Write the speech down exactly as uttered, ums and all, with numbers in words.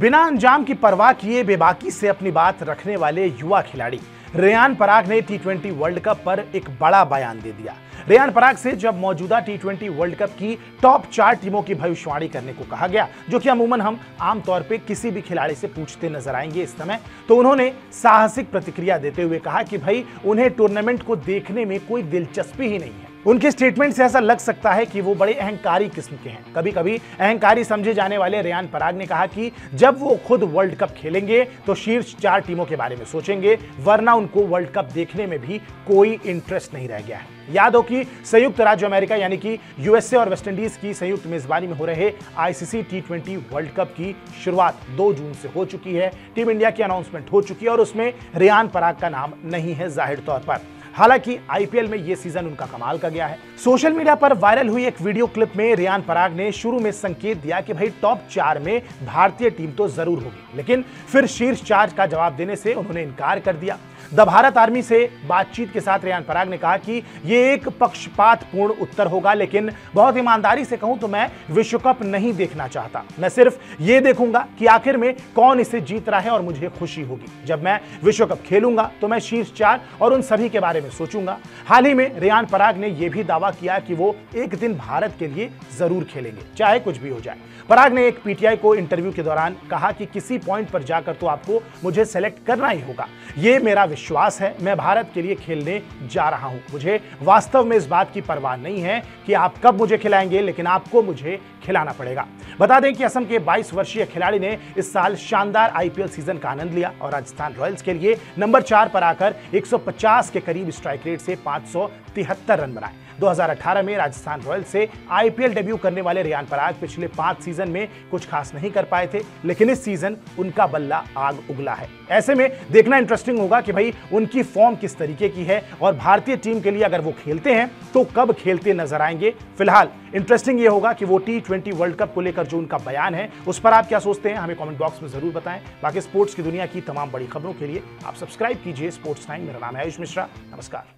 बिना अंजाम की परवाह किए बेबाकी से अपनी बात रखने वाले युवा खिलाड़ी रियान पराग ने टी ट्वेंटी वर्ल्ड कप पर एक बड़ा बयान दे दिया। रियान पराग से जब मौजूदा टी ट्वेंटी वर्ल्ड कप की टॉप चार टीमों की भविष्यवाणी करने को कहा गया, जो कि अमूमन हम आम तौर पे किसी भी खिलाड़ी से पूछते नजर आएंगे इस समय, तो उन्होंने साहसिक प्रतिक्रिया देते हुए कहा कि भाई उन्हें टूर्नामेंट को देखने में कोई दिलचस्पी ही नहीं है। उनके स्टेटमेंट से ऐसा लग सकता है कि वो बड़े अहंकारी किस्म के हैं। कभी कभी अहंकारी समझे जाने वाले रियान पराग ने कहा कि जब वो खुद वर्ल्ड कप खेलेंगे तो शीर्ष चार टीमों के बारे में सोचेंगे, वरना उनको वर्ल्ड कप देखने में भी कोई इंटरेस्ट नहीं रह गया है। याद हो कि संयुक्त राज्य अमेरिका यानी कि यूएसए और वेस्टइंडीज की संयुक्त मेजबानी में हो रहे ICC T twenty World cup की शुरुआत दो जून से हो चुकी है। टीम इंडिया की अनाउंसमेंट हो चुकी है और उसमें रियान पराग का नाम नहीं है जाहिर तौर पर। हालांकि आईपीएल में यह सीजन उनका कमाल का गया है। सोशल मीडिया पर वायरल हुई एक वीडियो क्लिप में रियान पराग ने शुरू में संकेत दिया कि भाई टॉप चार में भारतीय टीम तो जरूर होगी, लेकिन फिर शीर्ष चार का जवाब देने से उन्होंने इनकार कर दिया। द भारत आर्मी से बातचीत के साथ रियान पराग ने कहा कि यह एक पक्षपातपूर्ण उत्तर होगा, लेकिन बहुत ईमानदारी से कहूं तो मैं विश्व कप नहीं देखना चाहता। मैं सिर्फ ये देखूंगा कि आखिर में कौन इसे जीत रहा है और मुझे खुशी होगी। जब मैं विश्व कप खेलूंगा तो मैं शीर्ष चार और उन सभी के बारे में सोचूंगा। हाल ही में रियान पराग ने यह भी दावा किया कि वो एक दिन भारत के लिए जरूर खेलेंगे, चाहे कुछ भी हो जाए। पराग ने एक पीटीआई को इंटरव्यू के दौरान कहा कि किसी पॉइंट पर जाकर तो आपको मुझे सेलेक्ट करना ही होगा। ये मेरा विश्वास है, मैं भारत के लिए खेलने जा रहा हूं। मुझे वास्तव में इस बात की परवाह नहीं है कि आप कब मुझे खिलाएंगे, लेकिन आपको मुझे खिलाना पड़ेगा। बता दें कि असम के बाईस वर्षीय खिलाड़ी ने इस साल शानदार आईपीएल सीजन का आनंद लिया और राजस्थान रॉयल्स के लिए नंबर चार पर आकर एक सौ पचास के करीब स्ट्राइक रेट से पाँच सौ तिहत्तर रन बनाए। दो हज़ार अठारह में राजस्थान रॉयल्स से आईपीएल डेब्यू करने वाले रियान पराग पिछले पांच सीजन में कुछ खास नहीं कर पाए थे, लेकिन इस सीजन उनका बल्ला आग उगला है। ऐसे में देखना इंटरेस्टिंग होगा कि भाई उनकी फॉर्म किस तरीके की है और भारतीय टीम के लिए अगर वो खेलते हैं तो कब खेलते नजर आएंगे। फिलहाल इंटरेस्टिंग ये होगा कि वो टी ट्वेंटी वर्ल्ड कप को लेकर जो उनका बयान है उस पर आप क्या सोचते हैं, हमें कमेंट बॉक्स में जरूर बताएं। बाकी स्पोर्ट्स की दुनिया की तमाम बड़ी खबरों के लिए आप सब्सक्राइब कीजिए स्पोर्ट्स टाइम। मेरा नाम है आयुष्मान मिश्रा, नमस्कार।